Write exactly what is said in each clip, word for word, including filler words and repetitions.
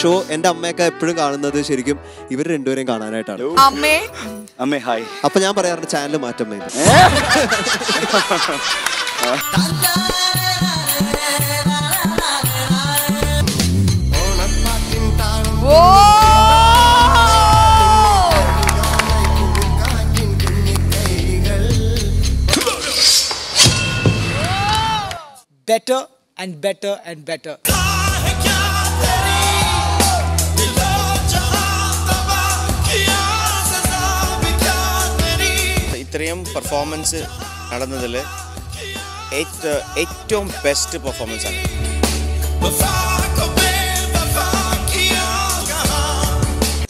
Show എന്റെ അമ്മയൊക്കെ എപ്പോഴും കാണുന്നത് ശരിക്കും ഇവർ രണ്ടുപേരെയും കാണാനായിട്ടാണ്. അമ്മേ ഹായ്. അപ്പൊ ഞാൻ പറയാറുണ്ട് ചാനൽ മാറ്റം വേണ്ടി. Better and better and better. ഇത്രയും പെർഫോമൻസ് നടന്നതിൽ ഏറ്റവും ബെസ്റ്റ് പെർഫോമൻസ് ആണ്.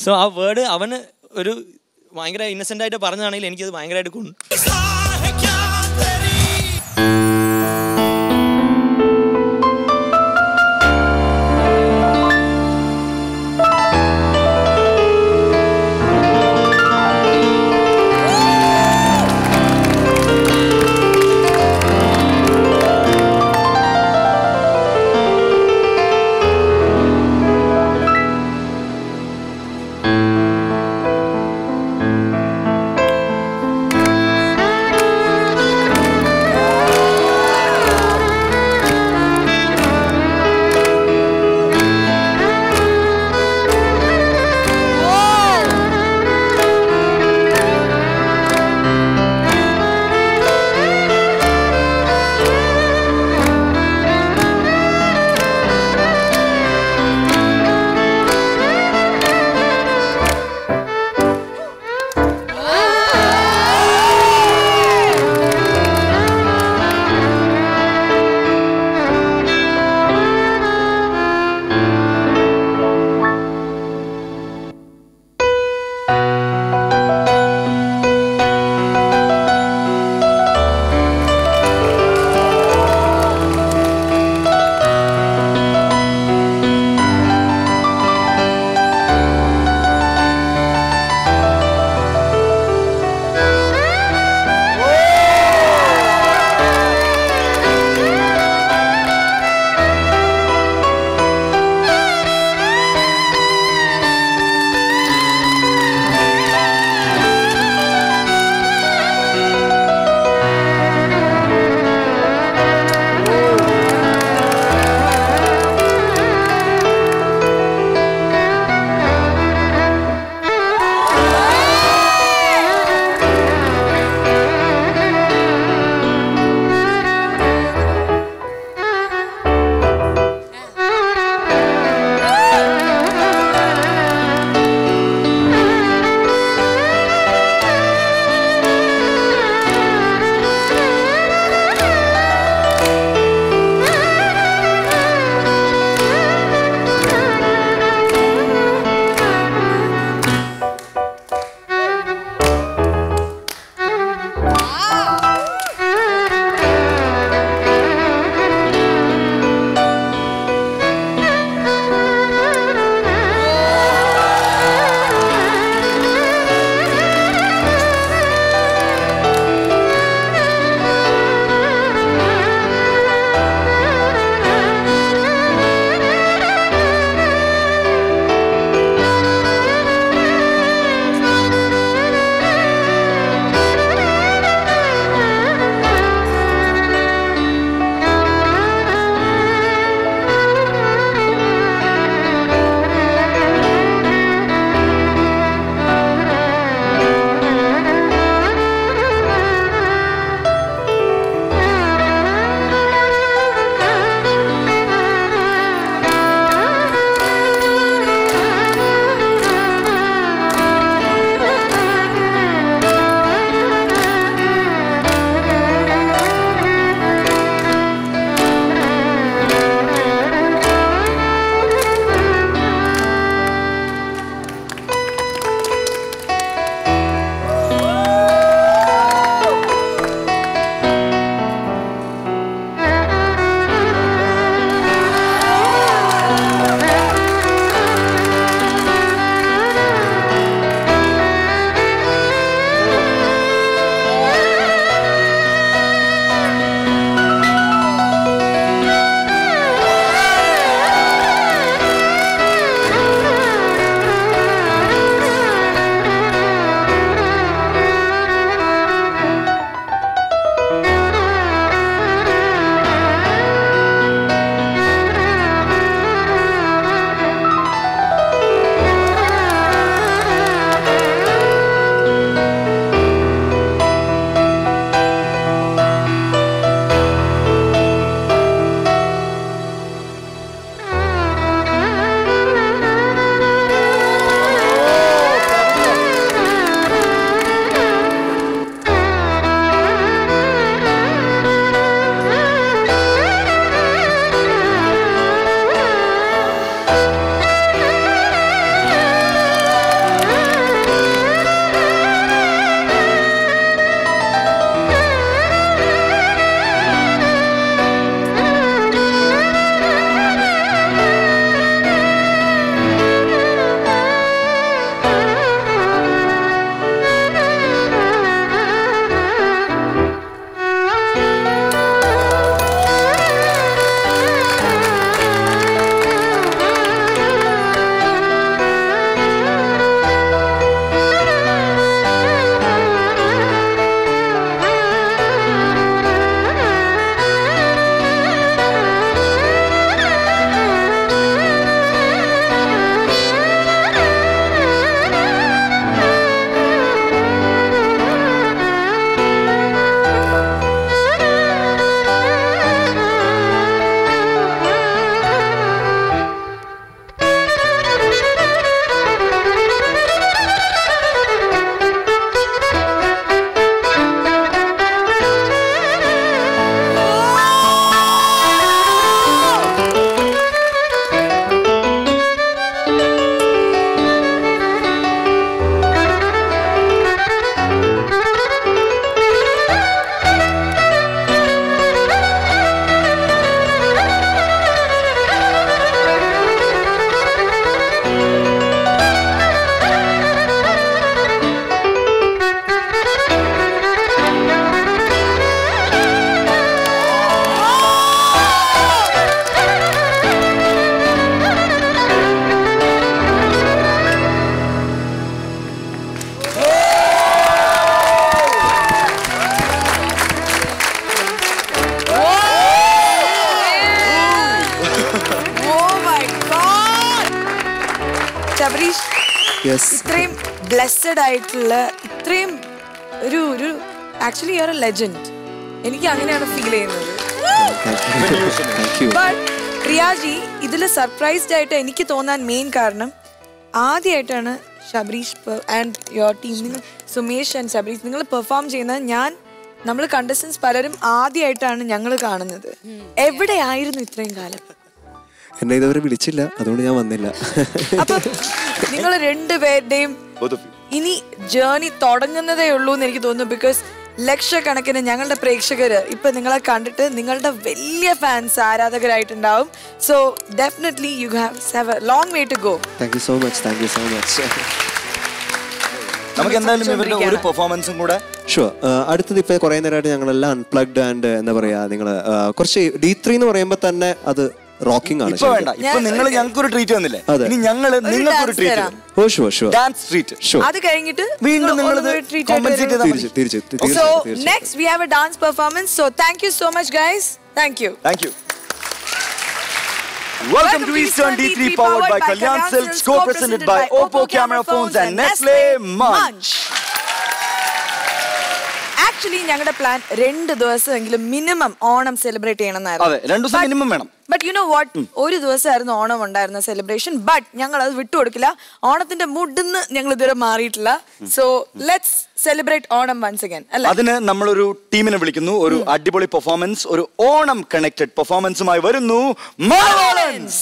സോ ആ വേർഡ് അവന് ഒരു ഭയങ്കര ഇന്നസെന്റ് ആയിട്ട് പറഞ്ഞതാണെങ്കിൽ എനിക്കത് ഭയങ്കരമായിട്ട് കൊണ്ടു. ഇത്രയും ബ്ലെസ്ഡ് ആയിട്ടുള്ള ഇത്രയും ഒരു ഒരു actually you are a legend. എനിക്ക് അങ്ങനെയാണ് ഫീൽ ചെയ്യുന്നത്. ബട്ട് പ്രിയാജി ഇതിൽ സർപ്രൈസ്ഡ് ആയിട്ട് എനിക്ക് തോന്നാൻ മെയിൻ കാരണം ആദ്യമായിട്ടാണ് ശബരീഷ് ആൻഡ് യുവർ ടീം, നിങ്ങൾ സുമേഷ് ആൻഡ് ശബരീഷ് നിങ്ങൾ പെർഫോം ചെയ്യുന്നത് ഞാൻ നമ്മൾ കണ്ടസ്റ്റൻസ് പലരും ആദ്യമായിട്ടാണ് ഞങ്ങൾ കാണുന്നത്. എവിടെയായിരുന്നു ഇത്രയും കാലം? എന്നെ ഇതുവരെ വിളിച്ചില്ല, അതുകൊണ്ട് ഞാൻ വന്നില്ല. അപ്പൊ നിങ്ങൾ രണ്ടുപേരുടെയും ഇനി ജേർണി തുടങ്ങുന്നതേ ഉള്ളൂ എന്ന് എനിക്ക് തോന്നുന്നു. ബിക്കോസ് ലക്ഷക്കണക്കിന് ഞങ്ങളുടെ പ്രേക്ഷകര് ഇപ്പൊ നിങ്ങളെ കണ്ടിട്ട് നിങ്ങളുടെ വലിയ ഫാൻസ് ആരാധകരായിട്ടുണ്ടാവും. So definitely you have a long way to go. Thank you so much, thank you so much. നമുക്ക് എന്തായാലും ഇവരുടെ ഒരു പെർഫോമൻസും കൂടെ ഷുവർ. അടുത്തത് ഇപ്പോൾ കുറേ നേരമായിട്ട് ഞങ്ങളെല്ലാം അൺപ്ലഗ്ഡ് ആൻഡ് എന്താ പറയുക, നിങ്ങൾ കുറച്ച് ഡി ത്രീ എന്ന് പറയുമ്പോൾ തന്നെ അത് റോക്കിംഗ് ആണ്. ഇപ്പോ വേണ്ട, ഇപ്പോ നിങ്ങൾ ഞങ്ങൾക്ക് ഒരു ട്രീറ്റ് തന്നില്ലേ, ഇനി ഞങ്ങൾ നിങ്ങൾക്ക് ഒരു ട്രീറ്റ് തരാം. Oh sure sure, dance treat. അത് കഴിഞ്ഞിട്ട് വീണ്ടും നിങ്ങൾ കോമ്പൻസേറ്റ് ചെയ്താൽ തിരിച്ചു. So next we have a dance performance. So thank you so much guys. Thank you thank you. Welcome to Eastern D three, powered by Kalyan Silks, co-presented by OPPO camera phones and Nestle Munch. Actually, ഞങ്ങളുടെ plan രണ്ട് ദിവസമെങ്കിലും minimum Onam celebrate ചെയ്യണമെന്നായിരുന്നു. അതെ, രണ്ട് ദിവസം minimum വേണം. But you know what, ഒരു ദിവസമായിരുന്നു ഓണം ഉണ്ടായിരുന്ന സെലിബ്രേഷൻ. ബട്ട് ഞങ്ങൾ അത് വിട്ടുകൊടുക്കില്ല. ഓണത്തിന്റെ മൂഡിന്ന് ഞങ്ങൾ ഇതുവരെ മാറിയിട്ടില്ല. So let's celebrate Onam once again. അതിന് നമ്മളൊരു ടീമിനെ വിളിക്കുന്നു. ഒരു അടിപൊളി പെർഫോമൻസ്, ഒരു ഓണം കണക്റ്റഡ് പെർഫോമൻസുമായി വരുന്നു മാർവലൻസ്.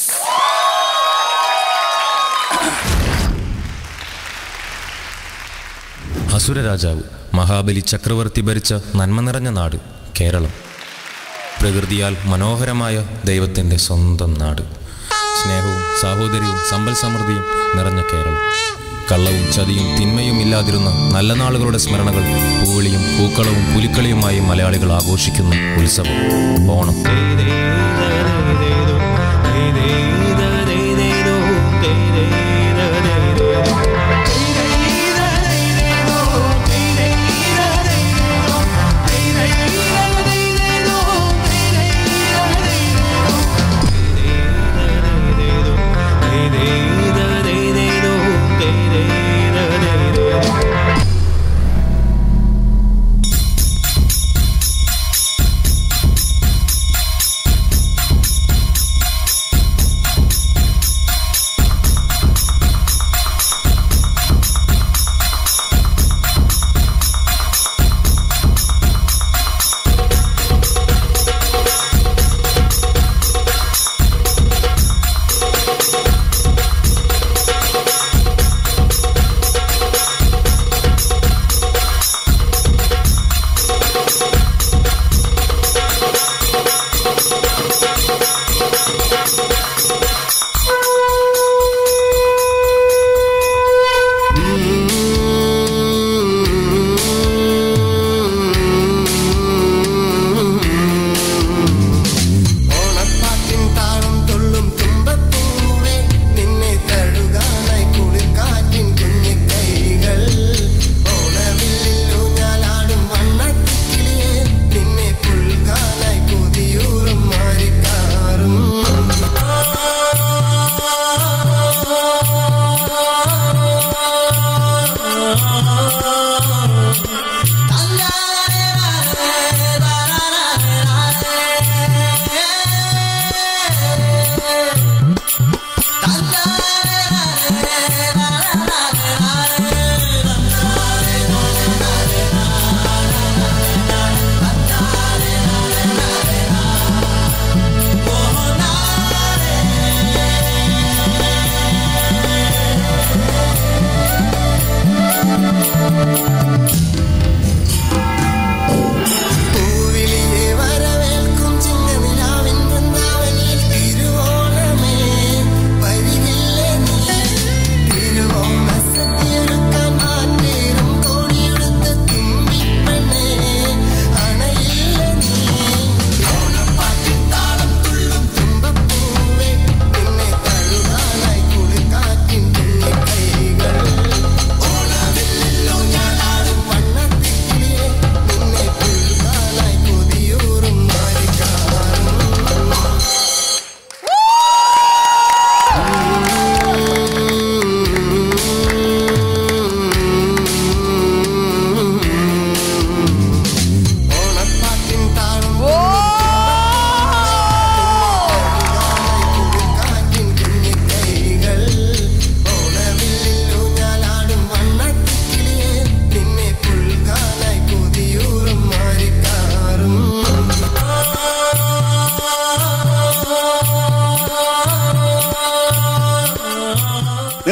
അസുര രാജാവ് മഹാബലി ചക്രവർത്തി ഭരിച്ച നന്മ നിറഞ്ഞ നാട് കേരളം. പ്രകൃതിയാൽ മനോഹരമായ ദൈവത്തിൻ്റെ സ്വന്തം നാട്. സ്നേഹവും സാഹോദര്യവും സമ്പൽ സമൃദ്ധിയും നിറഞ്ഞ കേരളം. കള്ളവും ചതിയും തിന്മയും ഇല്ലാതിരുന്ന നല്ല നാളുകളുടെ സ്മരണകൾ പൂവിളിയും പൂക്കളവും പുലിക്കളിയുമായി മലയാളികൾ ആഘോഷിക്കുന്ന ഉത്സവം ഓണം.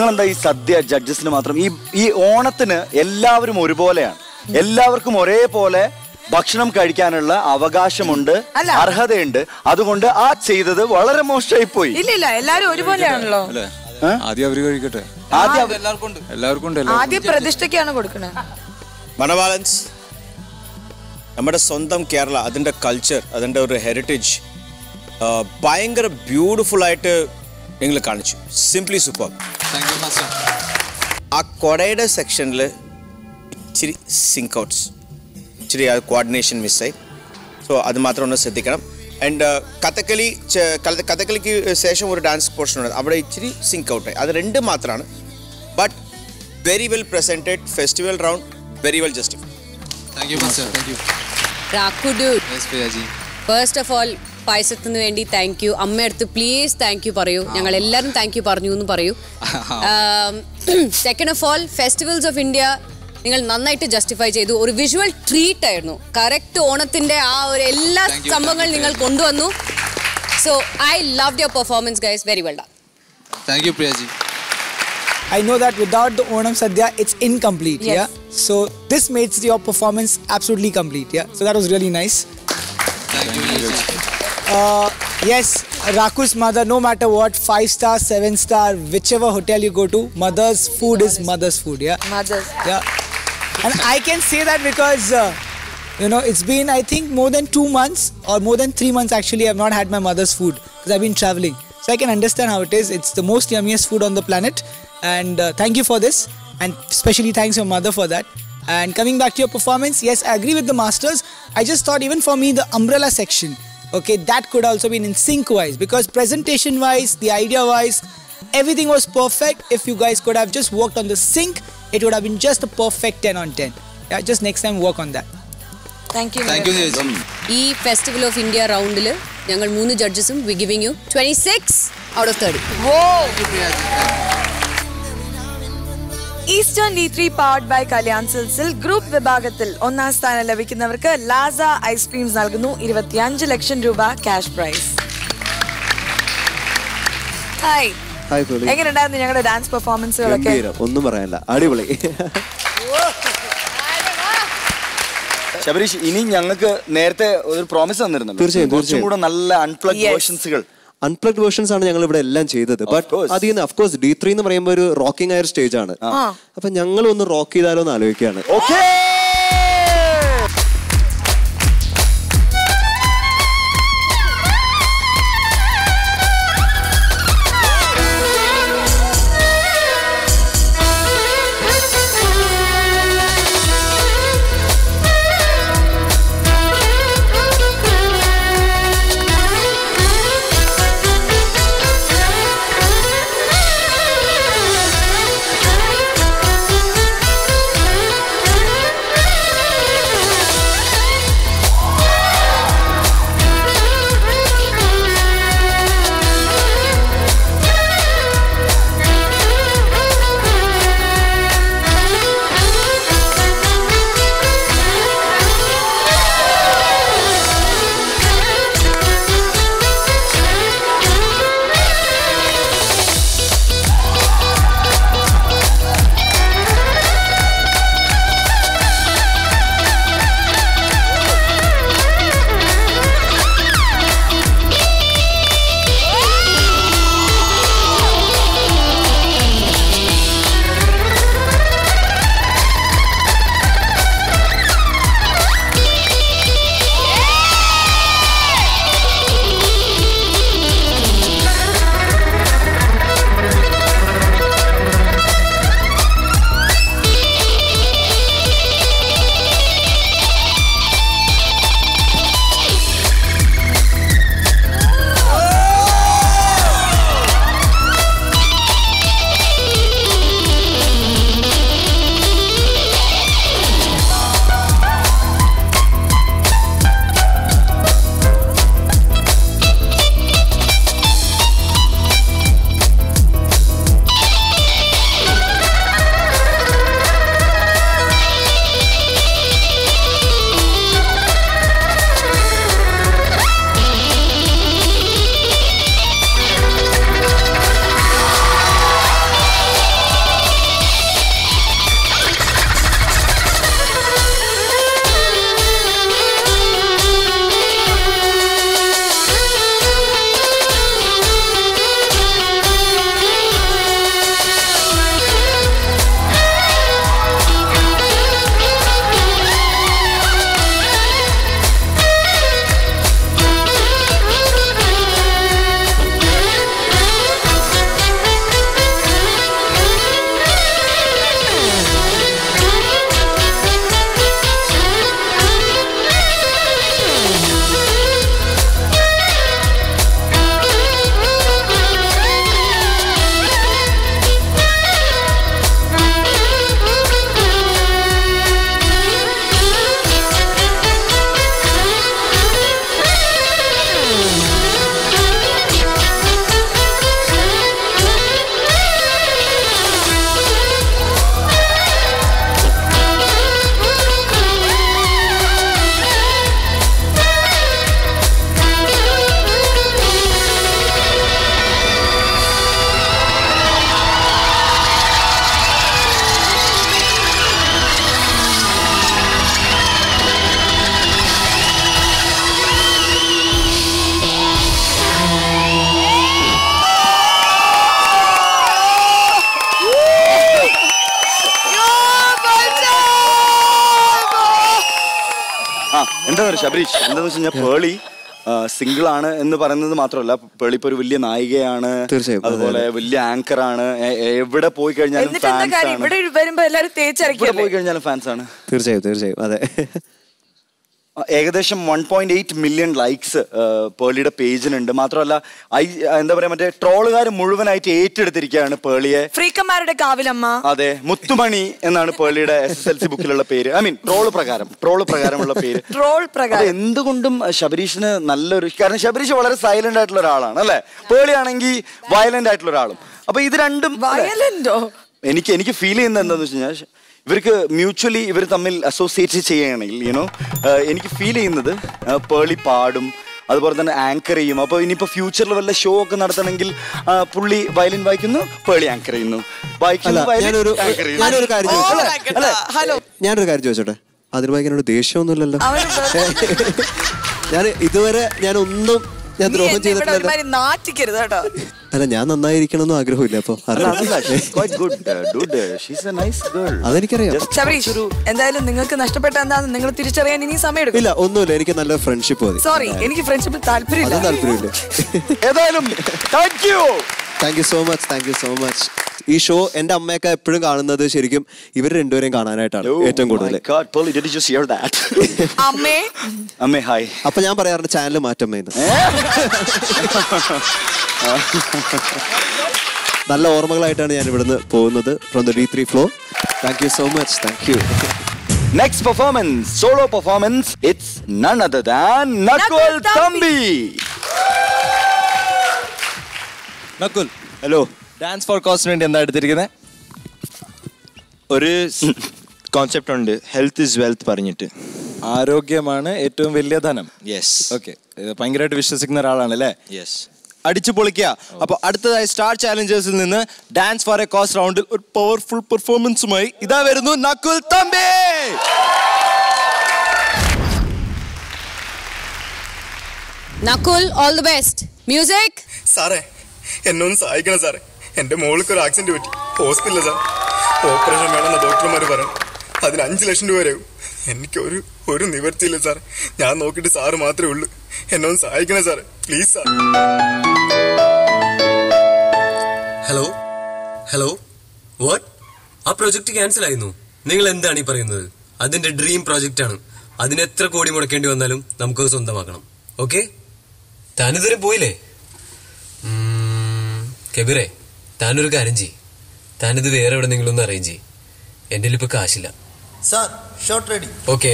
നിങ്ങളെന്താ ഈ സദ്യ ജഡ്ജസിന് മാത്രം? ഈ ഈ ഓണത്തിന് എല്ലാവരും ഒരുപോലെയാണ്, എല്ലാവർക്കും ഒരേപോലെ ഭക്ഷണം കഴിക്കാനുള്ള അവകാശമുണ്ട്, അർഹതയുണ്ട്. അതുകൊണ്ട് ആ ചെയ്തത് വളരെ മോശമായി പോയി. ഇല്ല ഇല്ല, എല്ലാവരും ഒരുപോലെയാണല്ലോ. ആദ്യം അവര് കഴിക്കട്ടെ. ആദ്യം എല്ലാവർക്കും എല്ലാവർക്കും ആദ്യം പ്രതിഷ്ഠയ്ക്കാണ് കൊടുക്കുന്നത്. മണവാളൻസ്, നമ്മുടെ സ്വന്തം കേരള, അതിൻ്റെ കൾച്ചർ, അതിൻ്റെ ഒരു ഹെറിറ്റേജ് ഭയങ്കര ബ്യൂട്ടിഫുള്ളായിട്ട് നിങ്ങൾ കാണിച്ചു. Simply super. ആ കൊടയുടെ സെക്ഷനിൽ ഇച്ചിരി സിങ്ക് ഔട്ട്സ്, ഇച്ചിരി ആ കോർഡിനേഷൻ മിസ്സായി. സോ അത് മാത്രം ഒന്ന് ശ്രദ്ധിക്കണം. ആൻഡ് കഥക്കളി, കഥക്കളിക്ക് ശേഷം ഒരു ഡാൻസ് പോർഷൻ ഉണ്ട്, അവിടെ ഇച്ചിരി സിങ്ക് ഔട്ടായി. അത് രണ്ട് മാത്രമാണ്. But very well presented. Festival round very well justified. Thank you, Master. Thank you. Raku dude. Yes, Priyaji. First of all, paisatinu vendi thank you. Amma eduthu please thank you parayu. Njangal ellarum thank you parnu nu parayu. Second of all, festivals of India നിങ്ങൾ നന്നായിട്ട് justify ചെയ്തു. ഒരു visual treat ആയിരുന്നു. Correct ഓണത്തിന്റെ ആ ഒരു എല്ലാ സംഭവങ്ങളും നിങ്ങൾ കൊണ്ടുവന്നു. So I loved your performance guys. Very well done. Thank you, Priyaji. I know that without the Onam Sadhya, it's incomplete. Yes. Yeah. So this makes your performance absolutely complete. Yeah. So that was really nice. Thank you. Uh, yes, Raku's mother. No matter what, five star, seven star, whichever hotel you go to, mother's food is mother's food. Yeah. Mother's. Yeah. And I can say that because uh, you know, it's been I think more than two months or more than three months actually. I've not had my mother's food because I've been traveling. So I can understand how it is. It's the most yummiest food on the planet. And uh, thank you for this, and especially thanks your mother for that. And coming back to your performance, yes, I agree with the masters. I just thought even for me the umbrella section, okay, that could also been in sync wise, because presentation wise, the idea wise, everything was perfect. If you guys could have just worked on the sync, it would have been just a perfect ten on ten. Yeah, just next time work on that. Thank you. Thank you. Ee Festival of India round il njangal three judges um we giving you twenty-six out of thirty. Wow. Eastern D three powered by Kalyan Silks group വിഭാഗത്തിൽ ഒന്നാം സ്ഥാനം ലഭിക്കുന്നവർക്ക് Lazza Ice Creams നൽകുന്നു ഇരുപത്തിയഞ്ച് ലക്ഷം രൂപ cash prize. Hi hi Priya. എങ്ങനെയുണ്ടായിരുന്നു ഞങ്ങളുടെ dance പെർഫോമൻസുകളൊക്കെ? ഒന്നും പറയാനില്ല, അടിപൊളി. ശബരീഷ്, ഇനി ഞങ്ങൾക്ക് നേരത്തെ ഒരു പ്രോമിസ് തന്നിരുന്നു, തീർച്ചയായും കുറച്ചും കൂടെ നല്ല അൺപ്ലഗ്ഡ് വേർഷൻസുകൾ അൺപ്ലഗ്ഡ് വേർഷൻസ് ആണ് ഞങ്ങൾ ഇവിടെ എല്ലാം ചെയ്തത്. ബട്ട് അതിന് ഓഫ് കോഴ്സ് ഡി ത്രീ എന്ന് പറയുമ്പോൾ ഒരു റോക്കിംഗ് ആയ സ്റ്റേജ് ആണ്. അപ്പൊ ഞങ്ങൾ ഒന്ന് റോക്ക് ചെയ്താലോ എന്ന് ആലോചിക്കുകയാണ്. ഓക്കെ, എന്താ പറയുക ശബരീഷ്, എന്താന്ന് വെച്ച് കഴിഞ്ഞാൽ പേളി സിംഗിൾ ആണ് എന്ന് പറയുന്നത് മാത്രമല്ല, പേളി ഇപ്പൊ ഒരു വലിയ നായികയാണ്, അതുപോലെ വലിയ ആങ്കർ ആണ്. എവിടെ പോയി കഴിഞ്ഞാലും പോയി കഴിഞ്ഞാലും ഫാൻസ് ആണ്. തീർച്ചയായും തീർച്ചയായും അതെ. ഏകദേശം one point eight million likes പേളിയുടെ പേജിനുണ്ട്. മാത്രമല്ല ഐ എന്താ പറയാ മറ്റേ ട്രോളുകാർ മുഴുവനായിട്ട് ഏറ്റെടുത്തിരിക്കുകയാണ് പേളിയെ. ഫ്രീക്കന്മാരുടെ കാവിലമ്മ, അതെ, മുത്തുമണി എന്നാണ് പേളിയുടെ എസ് എസ് എൽ സി ബുക്കിലുള്ള പേര്. ഐ മീൻ ട്രോള് പ്രകാരം, ട്രോള് പ്രകാരമുള്ള പേര്. ട്രോൾ പ്രകാരം എന്തുകൊണ്ടും ശബരീഷിന് നല്ലൊരു, കാരണം ശബരീഷ് വളരെ സൈലന്റ് ആയിട്ടുള്ള ഒരാളാണ് അല്ലെ, പേളിയാണെങ്കിൽ വയലന്റ് ആയിട്ടുള്ള ഒരാളും. അപ്പൊ ഇത് രണ്ടും വയലന്റോ എനിക്ക് എനിക്ക് ഫീൽ ചെയ്യുന്നത് എന്താന്ന് വെച്ച് കഴിഞ്ഞാൽ ഇവർക്ക് മ്യൂച്വലി ഇവർ തമ്മിൽ അസോസിയേറ്റ് ചെയ്യുകയാണെങ്കിൽ യുനോ എനിക്ക് ഫീൽ ചെയ്യുന്നത് പേളി പാടും, അതുപോലെ തന്നെ ആങ്കർ ചെയ്യും. അപ്പോൾ ഇനിയിപ്പോൾ ഫ്യൂച്ചറിൽ വല്ല ഷോ ഒക്കെ നടത്തണമെങ്കിൽ പുള്ളി വയലിൻ വായിക്കുന്നു, പേളി ആങ്കർ ചെയ്യുന്നു, വായിക്കുന്നു. ഞാനൊരു കാര്യം ചോദിച്ചോട്ടെ, അതിന് വായിക്കാനോട് ദേഷ്യമൊന്നുമില്ലല്ലോ. ഞാൻ ഇതുവരെ ഞാൻ ഒന്നും ഞാൻ ദ്രോഹം ചെയ്തിട്ടില്ല. അല്ല, ഞാൻ നന്നായിരിക്കണമെന്നും ആഗ്രഹമില്ല. അപ്പൊ അതെനിക്കറിയാം. എന്തായാലും നിങ്ങൾക്ക് നഷ്ടപ്പെട്ട എന്താണെന്ന് നിങ്ങൾ തിരിച്ചറിയാൻ ഇനി സമയം ഇല്ല. ഒന്നുമില്ല, എനിക്ക് നല്ല ഫ്രണ്ട്ഷിപ്പ് മതി. സോറി, എനിക്ക് ഫ്രണ്ട്ഷിപ്പിൽ താല്പര്യമില്ല, താല്പര്യമില്ല. ഏതായാലും thank you, thank you so much, thank you so much. ഈ ഷോ എന്റെ അമ്മയൊക്കെ എപ്പോഴും കാണുന്നത് ശരിക്കും ഇവർ രണ്ടുപേരെയും കാണാനായിട്ടാണ് ഏറ്റവും കൂടുതൽ. അപ്പൊ ഞാൻ പറയാറുണ്ട് ചാനൽ മാറ്റമ്മേന്ന്. നല്ല ഓർമ്മകളായിട്ടാണ് ഞാൻ ഇവിടുന്ന് പോകുന്നത്. From the D three floor, thank you so much, thank you. Next performance, solo performance, it's none other than Nakul Thampi. Nakul, hello. Dance for കോസിന് വേണ്ടി എന്താ എടുത്തിരിക്കുന്നത്? ഒരു കോൺസെപ്റ്റ് ഉണ്ട്, ഹെൽത്ത് ഇസ് വെൽത്ത് പറഞ്ഞിട്ട്. ആരോഗ്യമാണ് ഏറ്റവും വലിയ ധനം. Yes, okay. ഭയങ്കരമായിട്ട് വിശ്വസിക്കുന്ന ഒരാളാണ് അല്ലേ? യെസ്, അടിച്ചു പൊളിക്കുക. അപ്പോൾ അടുത്തതായി സ്റ്റാർ ചാലഞ്ചേഴ്സിൽ നിന്ന് ഡാൻസ് ഫോർ എ കോസ് റൗണ്ടിൽ ഒരു പവർഫുൾ പെർഫോമൻസുമായി ഇതാ വരുന്നു Nakul Thampi. Nakul, all the best. Music. സാറേ, എന്നൊന്ന് സഹായിക്കണം സാറേ, എൻ്റെ മോൾക്ക് ഒരു ആക്സിഡന്റ് പറ്റി ഹോസ്പിറ്റലിൽ സാർ. ഓപ്പറേഷൻ വേണമെന്ന് ഡോക്ടർമാർ പറഞ്ഞു. അതിന് അഞ്ച് ലക്ഷം രൂപ വരെയാവും. എനിക്കൊരു ഒരു നിവർത്തിയില്ല സാർ. ഞാൻ നോക്കിയിട്ട് സാറ് മാത്രമേ ഉള്ളൂ. എന്നൊന്ന് സഹായിക്കണം sir, please sir. Hello hello, what? ആ പ്രൊജക്ട് ക്യാൻസൽ ആയിരുന്നു. നിങ്ങൾ എന്താണ് ഈ പറയുന്നത്? അതിൻ്റെ ഡ്രീം പ്രോജക്റ്റ് ആണ്. അതിന് എത്ര കോടി മുടക്കേണ്ടി വന്നാലും നമുക്കത് സ്വന്തമാക്കണം. ഓക്കെ, താനിതുവരെ പോയില്ലേ? കബീറേ, താനൊരു കാര്യം ചെയ്യ്, താനിത് വേറെ എവിടെ നിങ്ങളൊന്ന് അറേഞ്ച് ചെയ്യ്. എൻ്റെ കയ്യിൽ ഇപ്പോൾ കാശില്ല സാർ. Shot ready. ഓക്കെ,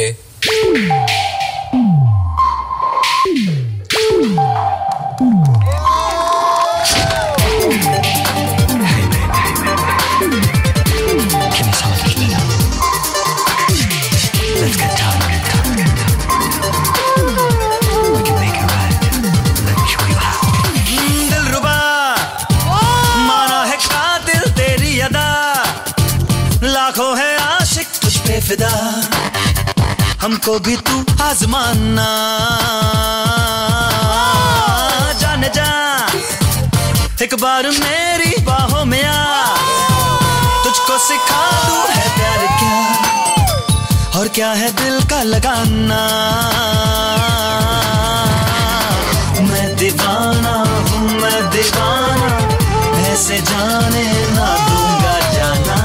फिदा हमको भी तू आजमाना, जाने जा एक बार मेरी बाहों में आ, तुझको सिखा दूं है प्यार क्या और क्या है दिल का लगाना, मैं दीवाना हूँ मैं दीवाना, ऐसे जाने ना दूंगा जाना,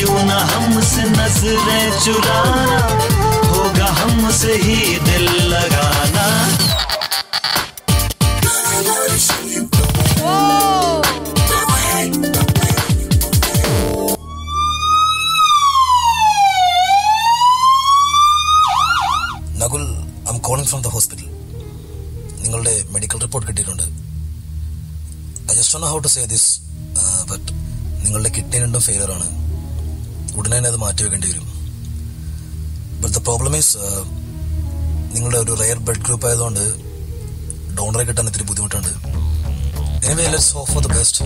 यूं ना हमसे नजरें चुराना, होगा हमसे ही दिल लगाना. Nakul, I am calling from the hospital. നിങ്ങളുടെ മെഡിക്കൽ റിപ്പോർട്ട് കിട്ടിയിട്ടുണ്ട്. I just don't know how to say this, but നിങ്ങളുടെ കിഡ്നി രണ്ടും ഫെയിലർ ആണ്. ഉടനെ അത് മാറ്റിവെക്കേണ്ടി വരും. ബട്ട് ദ പ്രോബ്ലം ഈസ്, നിങ്ങളുടെ ഒരു റെയർ ബ്ലഡ് ഗ്രൂപ്പ് ആയതുകൊണ്ട് ഡോണറെ കിട്ടാൻ ഇത്തിരി ബുദ്ധിമുട്ടുണ്ട്. Anyway, let's hope for the best.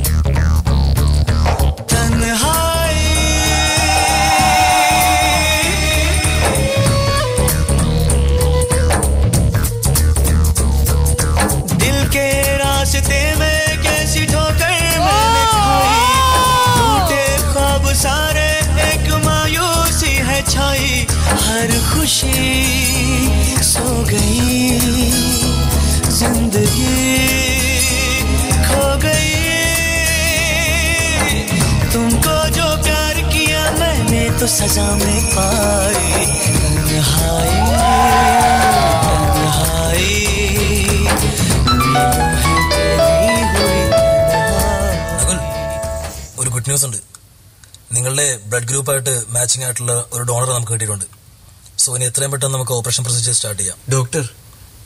ദിൽ കേ രാസ്തേ മേ കൈസി ഠോകർ മൈനെ ഖായി, टूटे ख्वाब सारे एक मायूसी है छाई, हर खुशी सो زندگی کھو گئی. تم کو جو پیار کیا میں نے تو سزا میں پائی. تنہائی تنہائی നകുൽ, ഒരു ഗുഡ് ന്യൂസ് ഉണ്ട്. നിങ്ങളുടെ ബ്ലഡ് ഗ്രൂപ്പായിട്ട് മാച്ചിങ് ആയിട്ടുള്ള ഒരു ഡോണർ നമുക്ക് കിട്ടിയിട്ടുണ്ട്. സോ ഇനി എത്രയും പെട്ടെന്ന് നമുക്ക് ഓപ്പറേഷൻ പ്രൊസീജിയർ സ്റ്റാർട്ട് ചെയ്യാം. ഡോക്ടർ,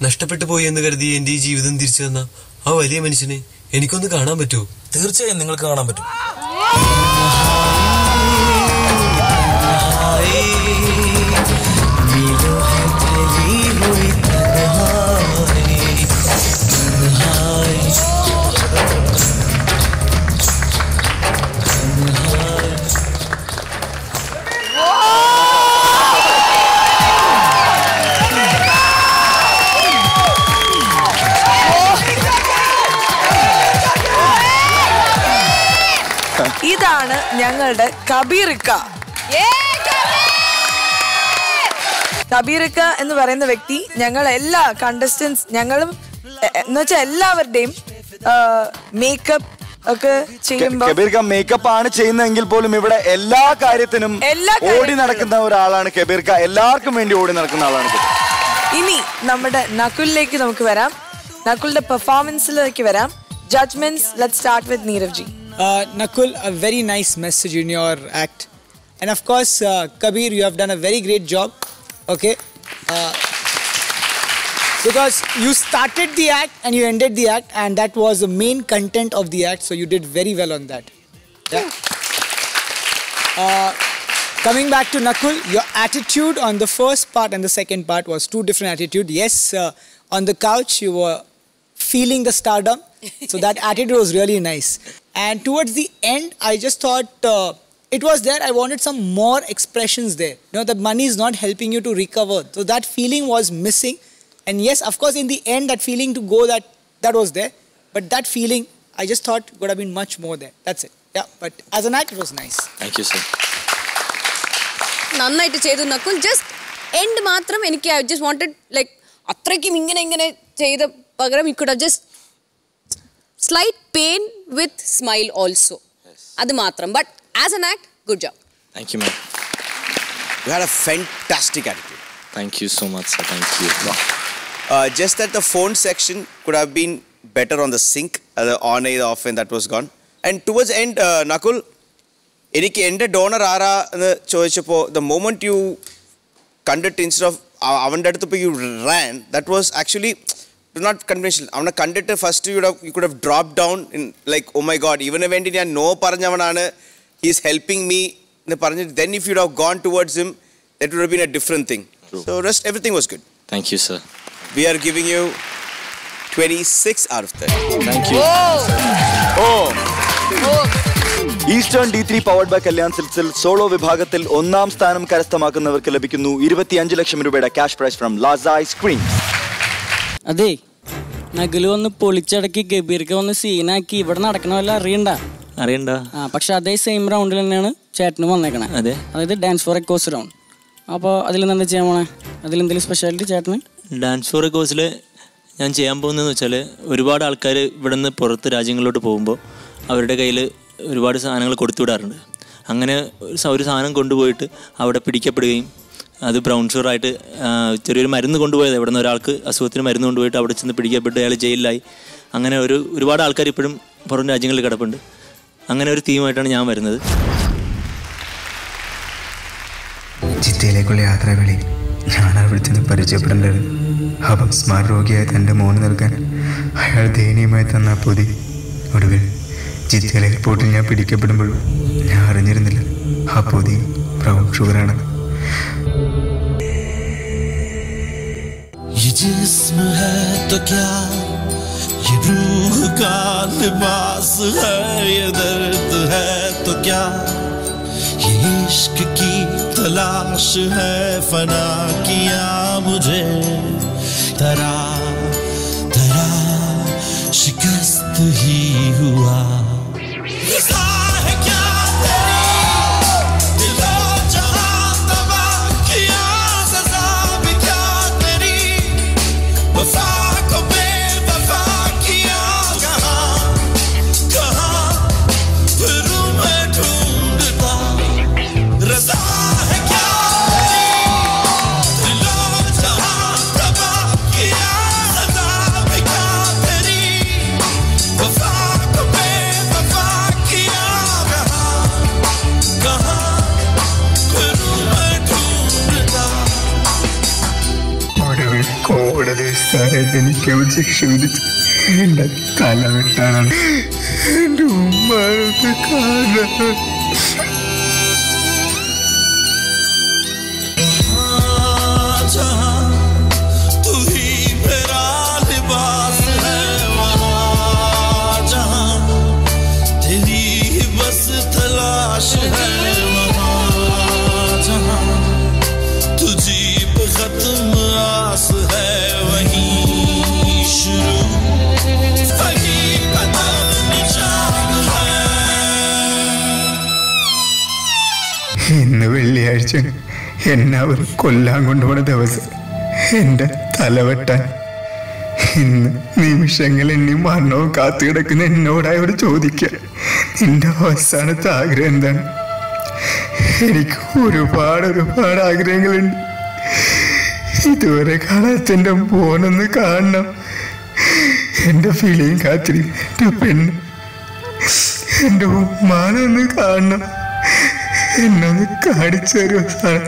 നഷ്ടപ്പെട്ടു പോയി എന്ന് കരുതി എൻ്റെ ഈ ജീവിതം തിരിച്ചു തന്ന ആ വലിയ മനുഷ്യനെ എനിക്കൊന്ന് കാണാൻ പറ്റുമോ? തീർച്ചയായും നിങ്ങൾക്ക് കാണാൻ പറ്റും. ഇതാണ് ഞങ്ങളുടെ കബീർക്ക. കബീർക്ക എന്ന് പറയുന്ന വ്യക്തി ഞങ്ങൾ എല്ലാ കണ്ടസ്റ്റൻസ് ഞങ്ങളും എന്ന് വെച്ചാൽ എല്ലാവരുടെയും മേക്കപ്പ് ഒക്കെ ചെയ്യുമ്പോൾ കബീർക്ക മേക്കപ്പ് ആണ് ചെയ്യുന്നതെങ്കിൽ പോലും ഇവിടെ എല്ലാ കാര്യത്തിനും ഓടി നടക്കുന്ന ഒരാളാണ് കബീർക്ക. എല്ലാവർക്കും വേണ്ടി ഓടി നടക്കുന്ന ആളാണ്. ഇനി നമ്മുടെ നകുലിലേക്ക് നമുക്ക് വരാം. നകുലിന്റെ പെർഫോമൻസിലേക്ക് വരാം. Judgements, let's start with Neeravji. Uh, Nakul, a very nice message in your act, and of course, uh, Kabir, you have done a very great job. Okay, uh, because you started the act and you ended the act, and that was the main content of the act. So you did very well on that. Yeah. Uh, coming back to Nakul, your attitude on the first part and the second part was two different attitudes. Yes, uh, on the couch you were feeling the stardom, so that attitude was really nice. And towards the end, I just thought uh, it was there. I wanted some more expressions there. You know, the money is not helping you to recover. So that feeling was missing. And yes, of course, in the end, that feeling to go, that that was there. But that feeling, I just thought could have been much more there. That's it. Yeah. But as an act, it was nice. Thank you, sir. Nanna itu chedu Nakul. Just end matram eniki. I just wanted like athraki ingane ingane chedu pagaram. You could have just slight pain with smile also. Adu matram. But as an act, good job. Thank you, ma'am. You had a fantastic attitude. Thank you so much, sir. Thank you. Uh, just that the phone section could have been better on the sync. Uh, the on and off and that was gone. And towards the end, uh, Nakul, eniki ende donor ara ennu choichapo, the moment you conduct instead of avante aduthu you ran, that was actually not conventional. Avana conductor first you would have you could have dropped down in like, oh my god, even if I no paranjavanana, he is helping me nu paranj. Then if you would have gone towards him, that would have been a different thing. True. So rest everything was good. Thank you, sir. We are giving you twenty-six out of thirty. Thank you. Oh, oh. Oh. Eastern D three powered by Kalyan സിൽക്സിൽ solo വിഭാഗത്തിൽ ഒന്നാം സ്ഥാനം കരസ്ഥമാക്കുന്നവർക്ക് ലഭിക്കുന്നു ഇരുപത്തിയഞ്ച് ലക്ഷം രൂപയുടെ cash prize from Lhasa ice creams. അതെ, നഗല് ഒന്ന് പൊളിച്ചടക്കി ഗബീർക്ക് ഒന്ന് സീനാക്കി ഇവിടെ നടക്കണ വല്ല അറിയണ്ട അറിയണ്ട. ആ പക്ഷെ അതേ സെയിം റൗണ്ടിൽ തന്നെയാണ് ചേട്ടനും വന്നേക്കണേ. അതെ, അതായത് dance for a cause round. അപ്പോൾ അതിലെന്താ ചെയ്യാൻ പോണേ? അതിലെന്തെങ്കിലും സ്പെഷ്യാലിറ്റി ചേട്ടന്? ഡാൻസ് ഫോർ എ കോഴ്സിൽ ഞാൻ ചെയ്യാൻ പോകുന്നതെന്ന് വെച്ചാൽ ഒരുപാട് ആൾക്കാർ ഇവിടെ നിന്ന് പുറത്ത് രാജ്യങ്ങളിലോട്ട് പോകുമ്പോൾ അവരുടെ കയ്യിൽ ഒരുപാട് സാധനങ്ങൾ കൊടുത്തു വിടാറുണ്ട്. അങ്ങനെ ഒരു സാധനം കൊണ്ടുപോയിട്ട് അവിടെ പിടിക്കപ്പെടുകയും അത് ബ്രൗൺ ഷുഗറായിട്ട് ചെറിയൊരു മരുന്ന് കൊണ്ടുപോയത് ഇവിടെ നിന്ന് ഒരാൾക്ക് അസുഖത്തിന് മരുന്ന് കൊണ്ടുപോയിട്ട് അവിടെ ചെന്ന് പിടിക്കപ്പെട്ട് അയാൾ ജയിലിലായി. അങ്ങനെ ഒരു ഒരുപാട് ആൾക്കാർ ഇപ്പോഴും പുറം രാജ്യങ്ങളിൽ കിടപ്പുണ്ട്. അങ്ങനെ ഒരു തീമായിട്ടാണ് ഞാൻ വരുന്നത്. ചിറ്റയിലേക്കുള്ള യാത്രവേളയിൽ ഞാനാ വിളിച്ചെന്ന് പരിചയപ്പെടേണ്ടത്. അപ്പം സ്മാർട്ട് രോഗിയായ തൻ്റെ മോന് നൽകാൻ അയാൾ ദയനീയമായി തന്ന പൊതി. ഒടുവിൽ ചിറ്റയിലെ എയർപോർട്ടിൽ ഞാൻ പിടിക്കപ്പെടുമ്പോഴും ഞാൻ അറിഞ്ഞിരുന്നില്ല ആ പൊതി ബ്രൗൺ ഷുഗറാണെന്ന്. ये जिस्म है तो क्या ये रूह का लिबास है, ये दर्द है तो क्या ये इश्क की तलाश है, फना किया मुझे तरा तरा शिकस्त ही हुआ. We're far away, we're far. సరైతే నీకేమో శిక్ష విధించి తల పెట్టాలని నువ్వు మరొక కారణం. ഇന്ന് വെള്ളിയാഴ്ച എന്നെ അവർ കൊല്ലാൻ കൊണ്ടുപോണ ദിവസം എൻ്റെ തലവെട്ടാൻ ഇന്ന് നിമിഷങ്ങൾ എന്നെ മരണവും കാത്തു കിടക്കുന്ന എന്നോടായി അവിടെ ചോദിക്കുക, നിന്റെ അവസാനത്തെ ആഗ്രഹം എന്താണ്? എനിക്ക് ഒരുപാട് ഒരുപാട് ആഗ്രഹങ്ങളുണ്ട്. ഇതുവരെ കാണാത്ത എൻ്റെ ഫോണൊന്ന് കാണണം, എൻ്റെ ഫിലിയും കാത്തിരി, എൻ്റെ പെണ്ണ്, എൻ്റെ ഉമ്മാനൊന്ന് കാണണം, എന്നൊന്ന് കാണിച്ചു തരുമോ സാർ?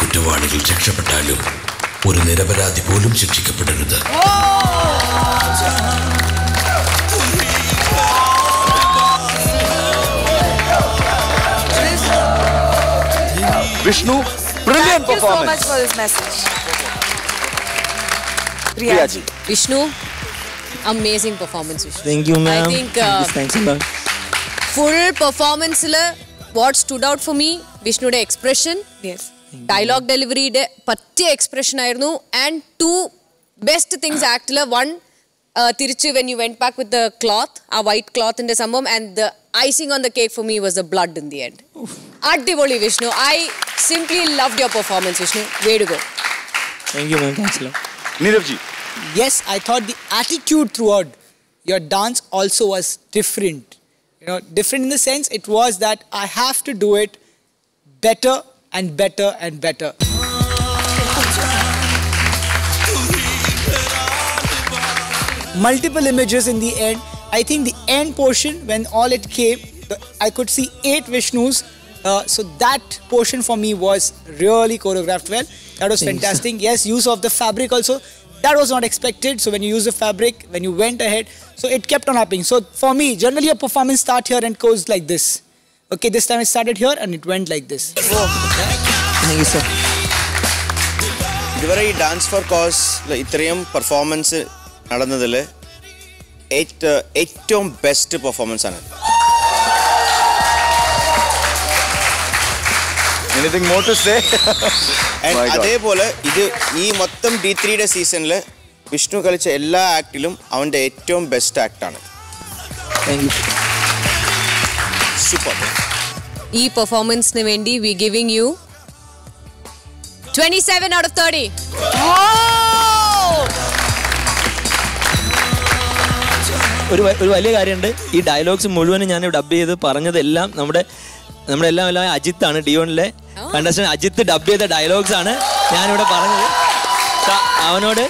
കുറ്റവാളികൾ രക്ഷപ്പെട്ടാലും ഒരു നിരപരാധി പോലും ശിക്ഷിക്കപ്പെടരുത്. Vishnu, brilliant performance. Priyaji. Vishnu, amazing performance. Vishnu, thank you ma'am. I think uh, thanks a lot. Full performance la what stood out for me, Vishnu's expression. Yes. Dialogue ഡെലിവറിയുടെ പറ്റിയ എക്സ്പ്രഷൻ ആയിരുന്നു. ആൻഡ് ടു ബെസ്റ്റ് തിങ്സ് ആക്ടില് one തിരിച്ച് when you went back with the cloth, ആ white ക്ലോത്തിന്റെ സംഭവം, and the icing on the cake for me was the blood in the end. അടിപൊളി Vishnu, I simply loved your performance Vishnu. Way to go. Thank you ma'am. Thanks ലോ. Neeravji. Yes, I thought the attitude throughout your dance also was different. You know, different in the sense it was that I have to do it better and better and better. Multiple images in the end. I think the end portion, when all it came, I could see eight Vishnus. Uh, so that portion for me was really choreographed well. That was fantastic. Yes, use of the fabric also. That was not expected. So when you use the fabric, when you went ahead, so it kept on happening. So for me, generally a performance starts here and goes like this. Okay, this time it started here and it went like this. Wow. Thank you, sir. Divara ee dance for cause la ithrayum performance nadannadile ഏറ്റവും best performance ആണ്. Anything more to say? And അതേപോലെ ഇത് ഈ മൊത്തം D three യുടെ സീസണിൽ വിഷ്ണു കളിച്ച എല്ലാ ആക്ടിലും അവന്റെ ഏറ്റവും ബെസ്റ്റ് ആക്ട് ആണ്. Thank you. Super. E performance ne vendi we giving you twenty-seven out of thirty. ഒരു ഒരു വലിയ കാര്യമുണ്ട്. ഈ ഡയലോഗ്സ് മുഴുവനും ഞാൻ ഡബ് ചെയ്ത് പറഞ്ഞതെല്ലാം നമ്മുടെ നമ്മുടെ എല്ലാം എല്ലാം അജിത്താണ്. ഡിയോണിലെ കണ്ടസ്റ്റൻ അജിത്ത് ഡബ് ചെയ്ത ഡയലോഗ്സ് ആണ് ഞാനിവിടെ പറഞ്ഞത്. അവനോട്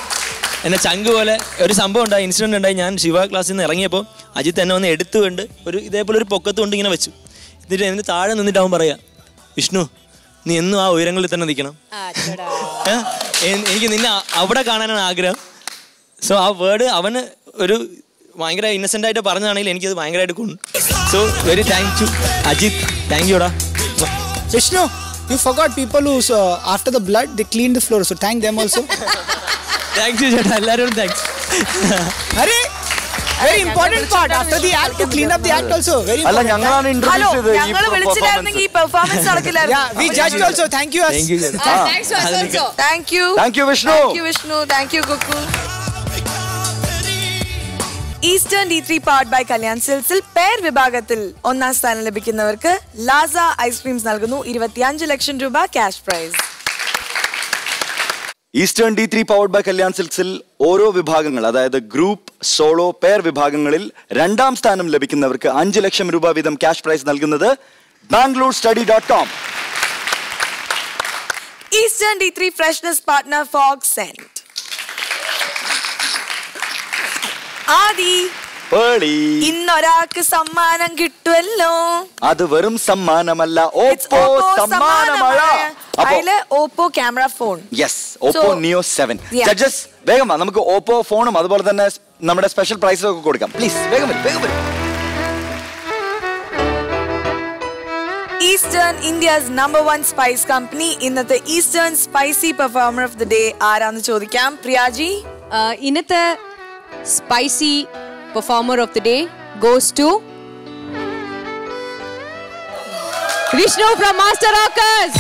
എന്നെ ചങ്ക് പോലെ ഒരു സംഭവം ഉണ്ടായി, ഇൻസിഡൻറ്റ് ഉണ്ടായി. ഞാൻ ശിവ ക്ലാസ്സിൽ നിന്ന് ഇറങ്ങിയപ്പോൾ അജിത്ത് എന്നെ ഒന്ന് എടുത്തുകൊണ്ട് ഒരു ഇതേപോലെ ഒരു പൊക്കത്ത് കൊണ്ട് ഇങ്ങനെ വെച്ചു. എന്നിട്ട് എന്നിട്ട് താഴെ നിന്നിട്ട് അവൻ പറയുക, വിഷ്ണു നീ എന്നും ആ ഉയരങ്ങളിൽ തന്നെ നിൽക്കണം, എനിക്ക് നിന്നെ അവിടെ കാണാനാണ് ആഗ്രഹം. സോ ആ വേർഡ് അവന് ഒരു ഭയങ്കര ഇന്നസെൻ്റായിട്ട് പറഞ്ഞാണെങ്കിൽ എനിക്കത് ഭയങ്കരമായിട്ട് കൊണ്ടു. So very thank you Ajith. Thank യുടാ Vishnu. You forgot people who after the blood they clean the floor, so thank them also. Thank you, Jeta. Everyone, thanks. Arey, very important part. After the act, to clean up the act also. Very important. Hello, performance. Yeah, we judged also. Thank you. Thank you. Thanks also. Thank you. Thank you, Vishnu. Thank you, Vishnu. Thank you, Gokul. Eastern D three powered by Kalyan Silks, Pear Vibhagathil. Onna സ്ഥാനത്തിൽ ലഭിക്കുന്നവർക്ക് Lazza Ice Creams നൽകുന്നു ഇരുപത്തിയഞ്ച് ലക്ഷം രൂപ cash prize. Eastern D three powered by Kalyan Silks, ഓരോ വിഭാഗങ്ങൾ അതായത് group, solo, pair വിഭാഗങ്ങളിൽ രണ്ടാം സ്ഥാനം ലഭിക്കുന്നവർക്ക് അഞ്ച് ലക്ഷം രൂപ വീതം ക്യാഷ് പ്രൈസ് നൽകുന്നത് Bangalore study dot com. Eastern D three freshness partner Fog Scent. ആദി പേളി ഇന്നൊരാൾക്ക് സമ്മാനം കിട്ടുമല്ലോ, അത് വെറും സമ്മാനമല്ല, ഓപ്പോ സമ്മാനമഴ. അതില് Oppo camera phone, yes Oppo Neo seven. Judges വേഗം നമുക്ക് ഓപ്പോ ഫോണും അതുപോലെ തന്നെ നമ്മുടെ സ്പെഷ്യൽ പ്രൈസും ഒക്കെ കൊടുക്കാം. പ്ലീസ് വേഗം വേഗം. Eastern India's number one spice company, ഇന്നത്തെ Eastern spicy performer of the day ആരാണെന്ന് ചോദിക്കാം. പ്രിയാജി, ഇന്നത്തെ spicy performer of the day goes to Vishnu from Master Rockers.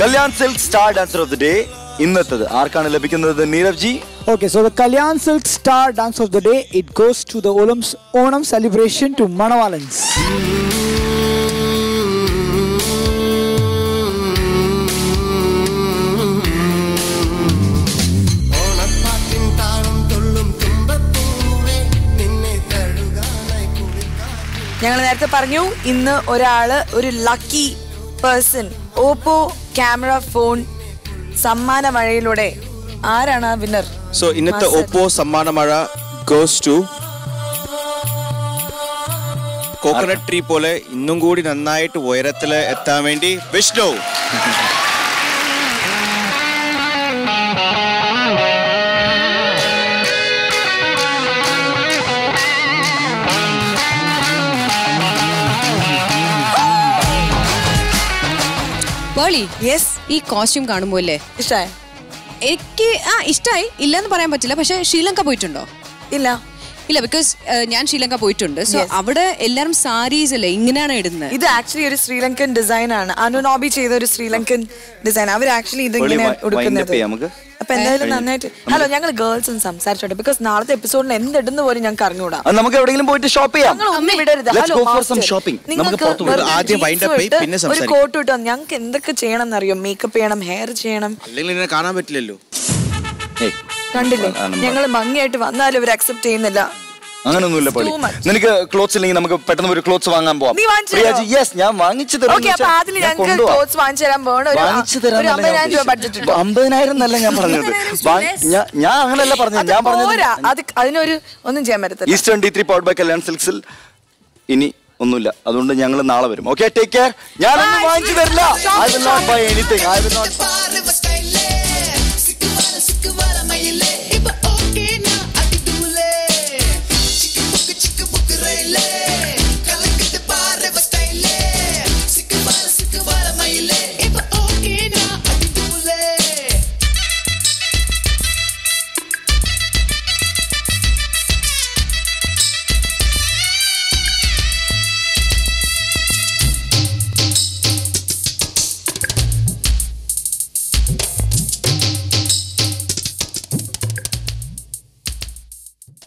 Kalyan Silks star dancer of the day innathu aarkana labikkunnathu? Neeravji. Okay, so the Kalyan Silks star dance of the day, it goes to the Olam's Onam celebration to Manavalans. ഞങ്ങൾ നേരത്തെ പറഞ്ഞു ഇന്ന് ഒരാള് ഒരു lucky person Oppo camera phone സമ്മാന മഴയിലൂടെ. ആരാണ് ആ വിന്നർ? സോ ഇന്നത്തെ ഓപ്പോ സമ്മാന മഴ ഗോസ് ടു കോക്കനട്ട് ട്രീ പോലെ ഇന്നും കൂടി നന്നായിട്ട് ഉയരത്തില് എത്താൻ വേണ്ടി വിഷ്ണു. ഈ കോസ്റ്റ്യൂം കാണുമ്പോ അല്ലേ ഇഷ്ടായി? എനിക്ക് ആ ഇഷ്ടമായി ഇല്ലെന്ന് പറയാൻ പറ്റില്ല. പക്ഷെ ശ്രീലങ്ക പോയിട്ടുണ്ടോ? ഇല്ല ഇല്ല, ബിക്കോസ് ഞാൻ ശ്രീലങ്ക പോയിട്ടുണ്ട്. സോ അവിടെ എല്ലാരും സാരീസ് അല്ലേ ഇങ്ങനെയാണ് ഇടുന്നത്. ഇത് ആക്ച്വലി ഒരു ശ്രീലങ്കൻ ഡിസൈൻ ആണ്, അനുനോബി ചെയ്ത ഒരു ശ്രീലങ്കൻ ഡിസൈൻ. അവർ ആക്ച്വലി ഇതിങ്ങനെ ഉടുക്കുന്നത്. അപ്പൊ എന്തായാലും നന്നായിട്ട്. ഹലോ, ഞങ്ങൾ ഗേൾസ് ഒന്ന് സംസാരിച്ചോട്ടെ, ബിക്കോസ് നാളത്തെ എപ്പിസോഡിൽ എന്തിടുന്ന പോലും ഞങ്ങൾക്ക് അറിഞ്ഞൂടാ. നമുക്ക് എവിടെയെങ്കിലും പോയിട്ട് ഷോപ്പ് ചെയ്യാം. നിങ്ങൾക്ക് ഒരു കോട്ട് ഇട്ടോ? ഞങ്ങൾക്ക് എന്തൊക്കെ ചെയ്യണം അറിയോ? മേക്കപ്പ് ചെയ്യണം, ഹെയർ ചെയ്യണം. കാണാൻ പറ്റില്ലല്ലോ, കണ്ടില്ലേ? ഞങ്ങൾ ഭംഗിയായിട്ട് വന്നാലും അവർ അക്സെപ്റ്റ് ചെയ്യുന്നില്ല. അങ്ങനൊന്നുമില്ല പള്ളി, നിനക്ക് ക്ലോത്ത്സ് ഇല്ലെങ്കിൽ നമുക്ക് പെട്ടെന്ന് ഒരു ക്ലോത്ത്സ് വാങ്ങാൻ പോവാം. ഞാൻ വാങ്ങിച്ചു തരാം. അമ്പതിനായിരം എന്നല്ല ഞാൻ പറഞ്ഞത്, ഞാൻ അങ്ങനെയല്ല പറഞ്ഞത്, ഞാൻ പറഞ്ഞത് അതിനൊരു ഒന്നും ചെയ്യാൻ പറ്റത്തില്ല. Eastern D three powered by Kalyan സിൽക്സിൽ ഇനി ഒന്നുമില്ല, അതുകൊണ്ട് ഞങ്ങൾ നാളെ വരും. Okay, take care. ഞാൻ ഒന്നും വാങ്ങിച്ചു തരില്ല.